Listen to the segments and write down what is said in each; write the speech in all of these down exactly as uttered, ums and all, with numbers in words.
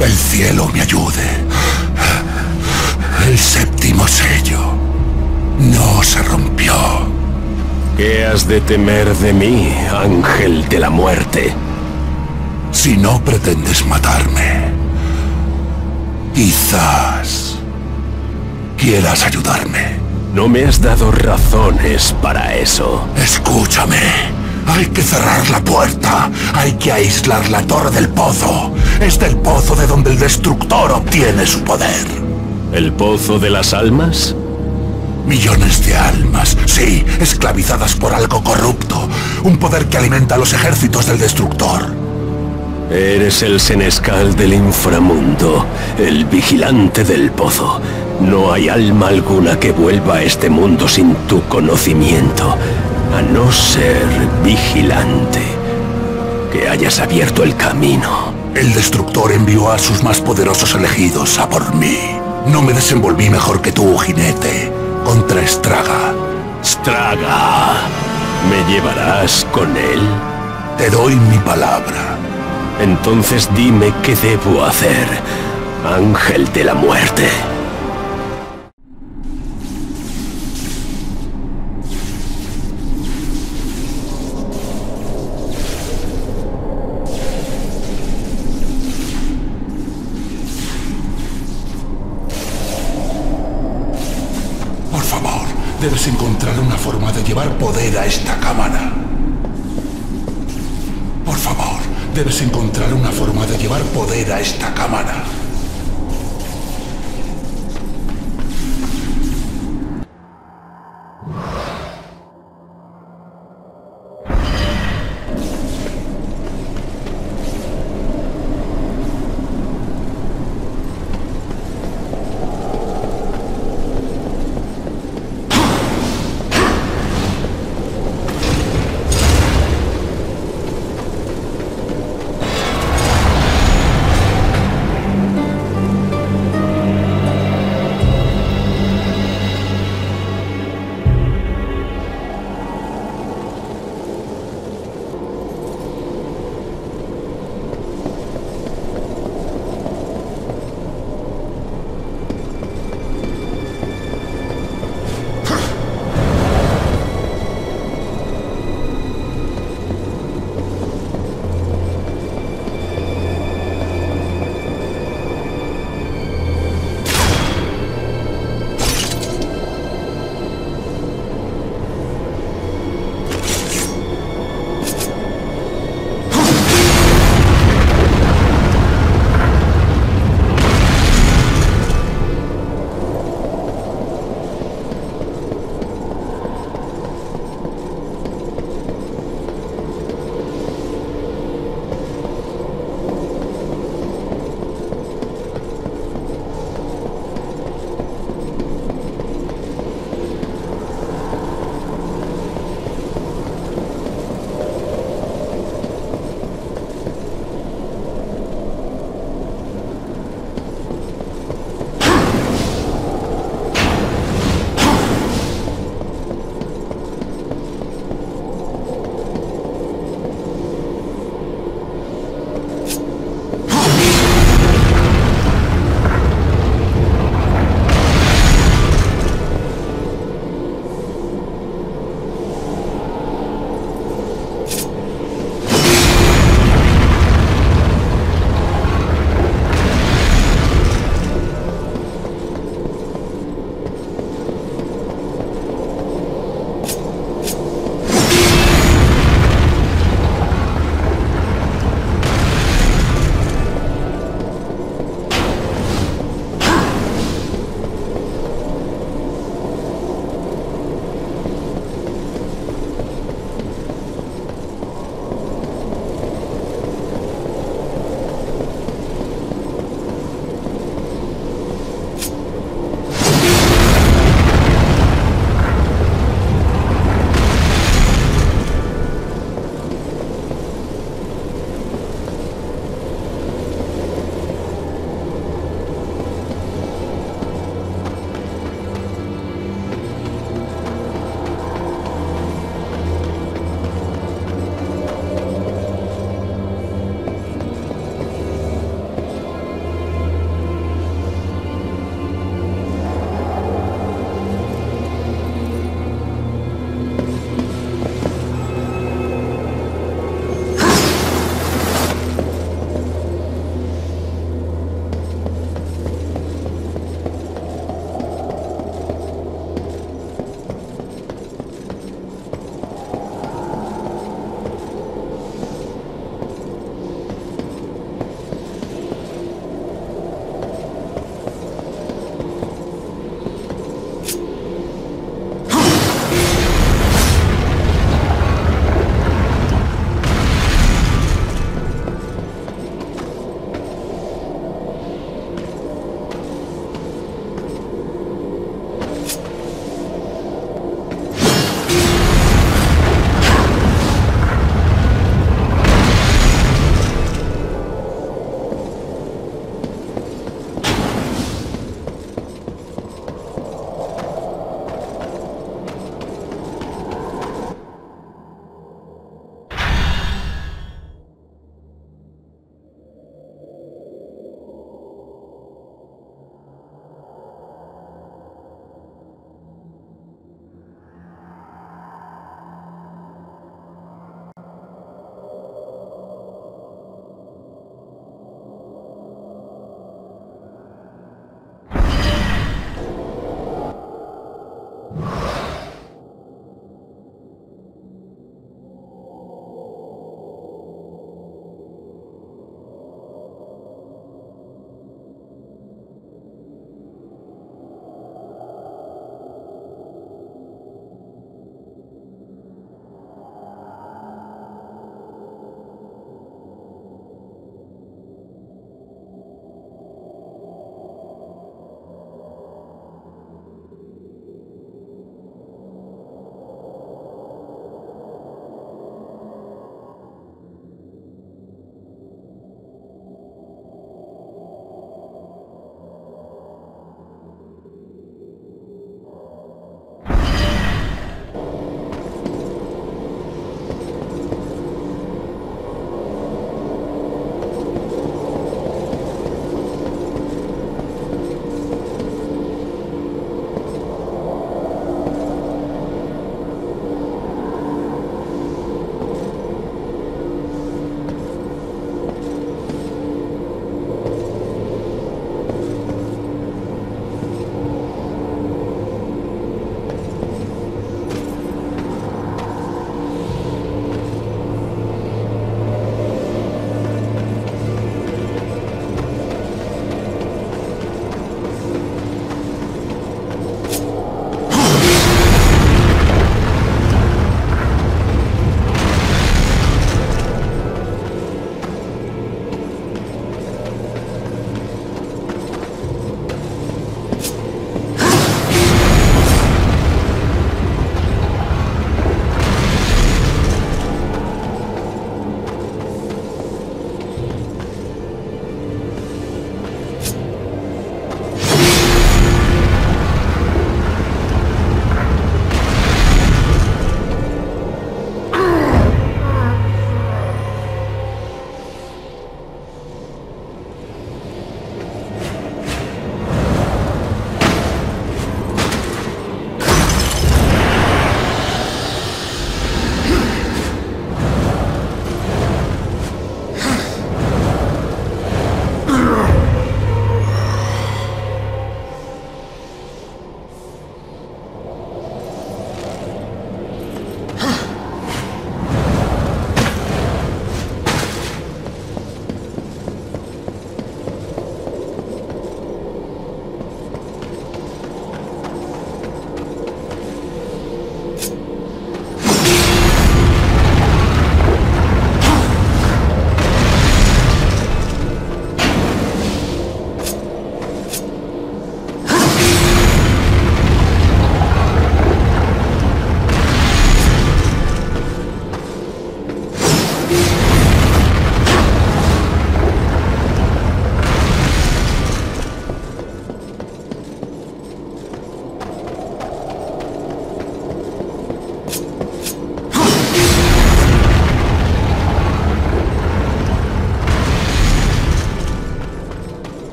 El cielo me ayude. El séptimo sello no se rompió. ¿Qué has de temer de mí, ángel de la muerte? Si no pretendes matarme, quizás quieras ayudarme. No me has dado razones para eso. Escúchame. Hay que cerrar la puerta. Hay que aislar la Torre del Pozo. Es del pozo de donde el Destructor obtiene su poder. ¿El Pozo de las Almas? Millones de almas, sí, esclavizadas por algo corrupto. Un poder que alimenta a los ejércitos del Destructor. Eres el Senescal del Inframundo, el Vigilante del Pozo. No hay alma alguna que vuelva a este mundo sin tu conocimiento, a no ser vigilante, que hayas abierto el camino. El Destructor envió a sus más poderosos elegidos a por mí. No me desenvolví mejor que tú, jinete, contra Estraga. Estraga, ¿me llevarás con él? Te doy mi palabra. Entonces dime qué debo hacer, ángel de la muerte. Por favor, debes encontrar una forma de llevar poder a esta cámara. Por favor. Debes encontrar una forma de llevar poder a esta cámara.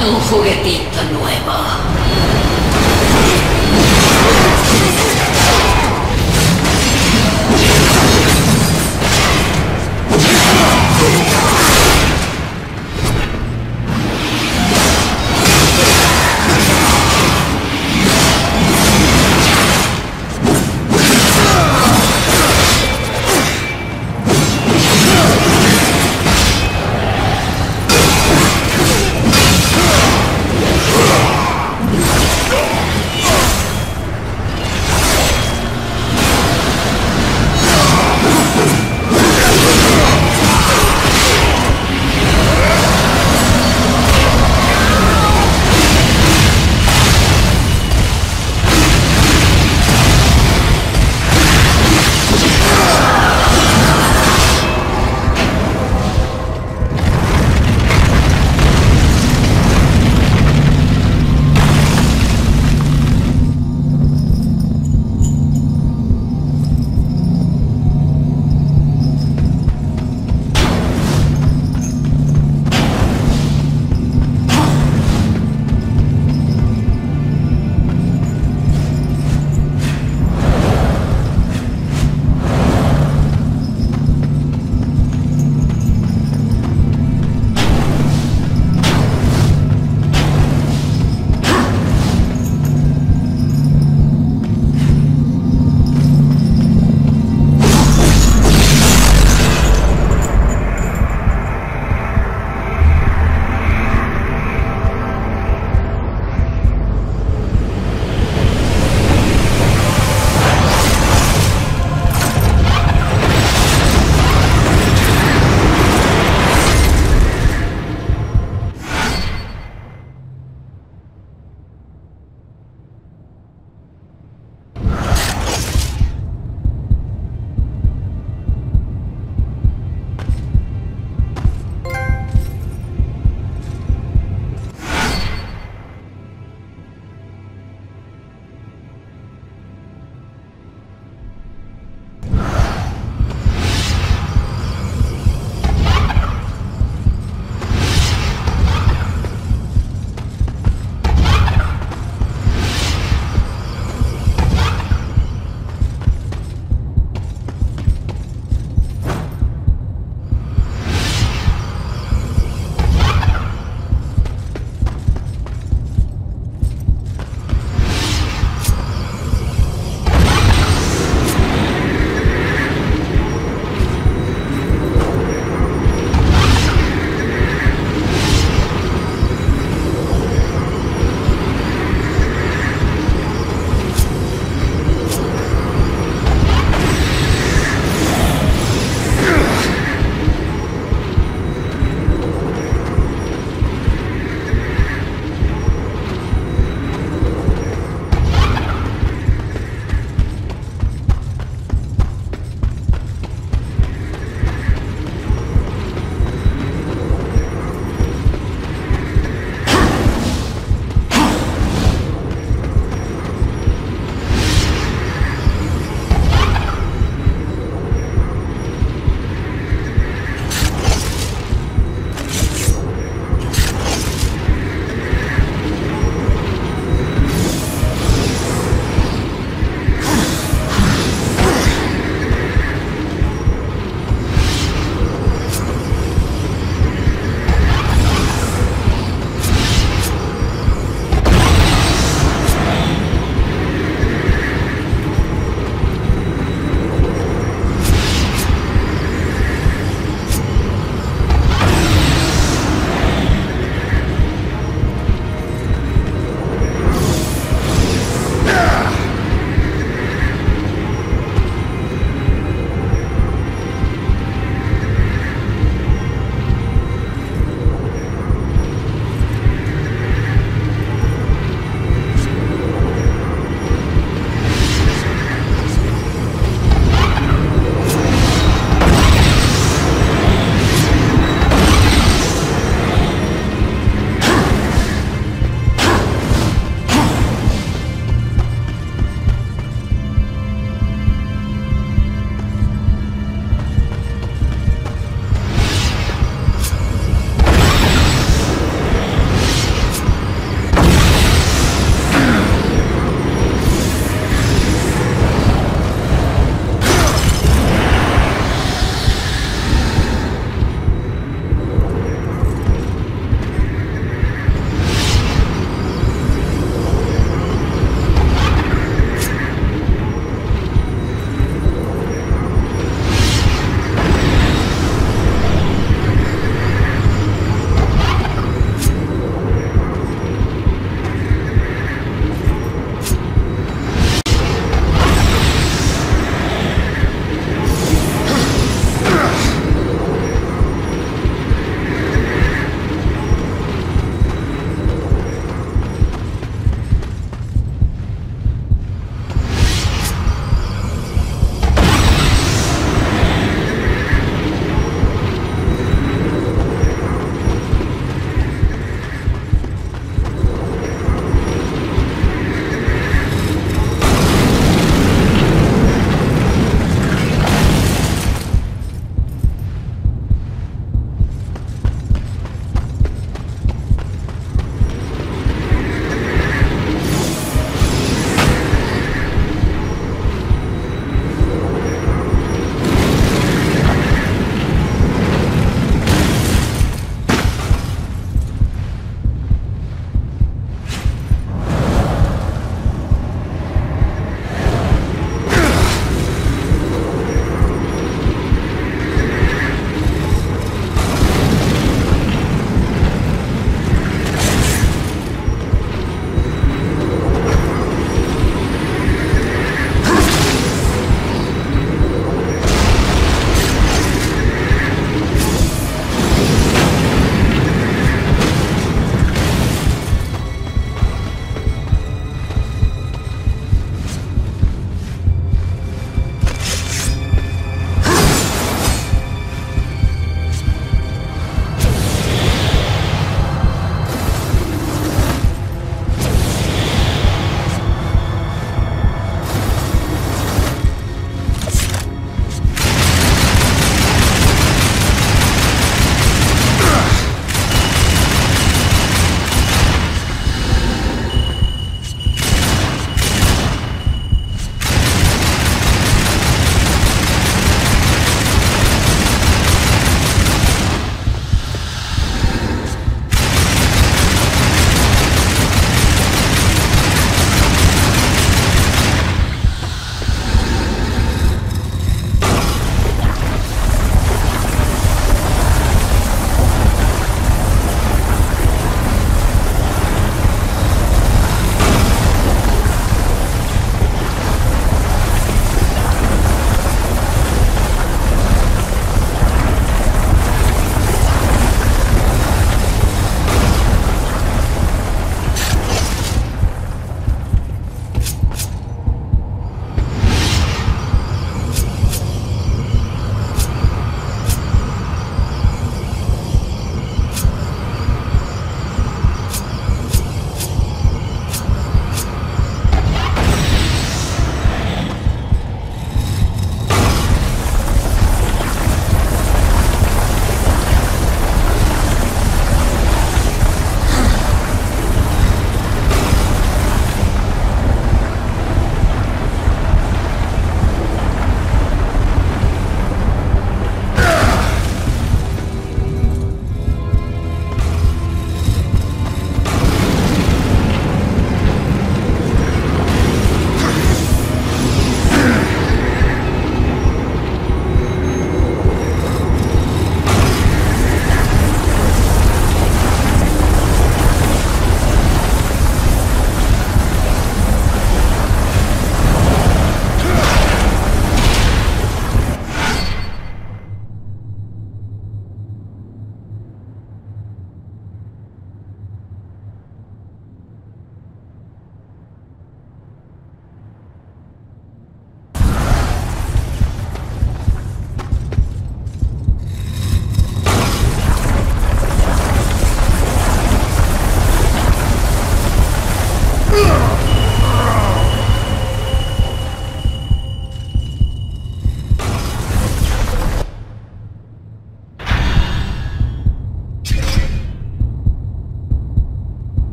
Un juguetito nuevo.